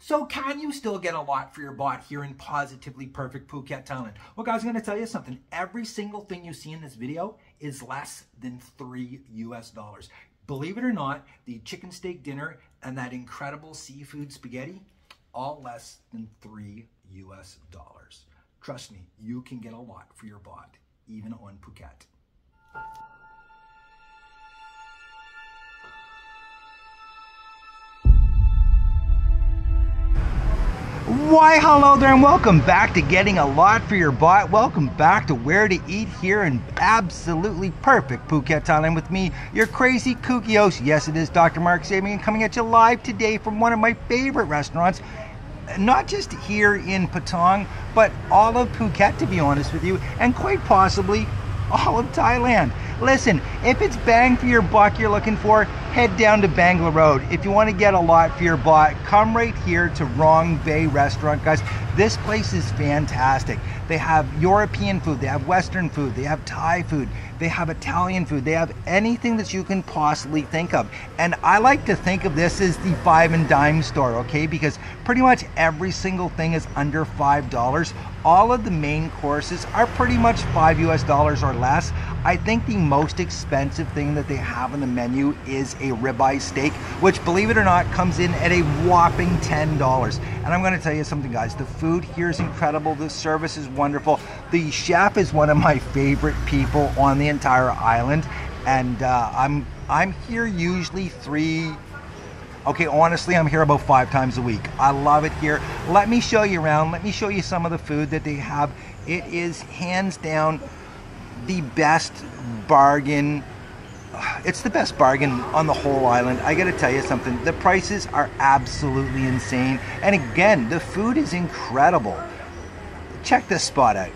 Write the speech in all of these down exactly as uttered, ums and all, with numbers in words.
So can you still get a lot for your bot here in Positively Perfect Phuket, Thailand? Well, guys, I'm going to tell you something. Every single thing you see in this video is less than three U S dollars. Believe it or not, the chicken steak dinner and that incredible seafood spaghetti, all less than three U S dollars. Trust me, you can get a lot for your bot, even on Phuket. Why hello there and welcome back to Getting a Lot for Your Bot. Welcome back to Where to Eat here in absolutely perfect Phuket, Thailand with me, your crazy kooky host. Yes, it is Doctor Mark Sabean coming at you live today from one of my favorite restaurants, not just here in Patong, but all of Phuket, to be honest with you, and quite possibly all of Thailand. Listen, if it's bang for your buck you're looking for, head down to Bangla Road. If you want to get a lot for your bot, come right here to Rong Bay Restaurant. Guys, this place is fantastic. They have European food, they have Western food, they have Thai food, they have Italian food, they have anything that you can possibly think of. And I like to think of this as the five and dime store, okay? Because pretty much every single thing is under five dollars. All of the main courses are pretty much five U S dollars or less. I think the most expensive thing that they have on the menu is a ribeye steak, which believe it or not comes in at a whopping ten dollars. And I'm going to tell you something, guys, the food here is incredible, the service is wonderful, the chef is one of my favorite people on the entire island, and uh, I'm I'm here usually three okay honestly I'm here about five times a week. I love it here. Let me show you around, let me show you some of the food that they have. It is hands down the best bargain. It's the best bargain on the whole island. I gotta tell you something, the prices are absolutely insane, and again the food is incredible. Check this spot out.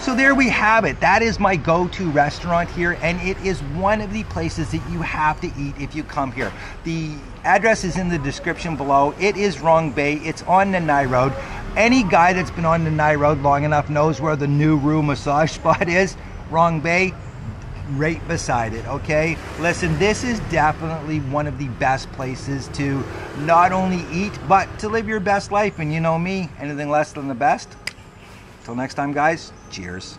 So there we have it. That is my go-to restaurant here, and it is one of the places that you have to eat if you come here. The address is in the description below. It is Rong Bay. It's on Nanai Road. Any guy that's been on Nanai Road long enough knows where the Nuru massage spot is. Rong Bay, right beside it, okay? Listen, this is definitely one of the best places to not only eat, but to live your best life. And you know me, anything less than the best. Till next time, guys, cheers.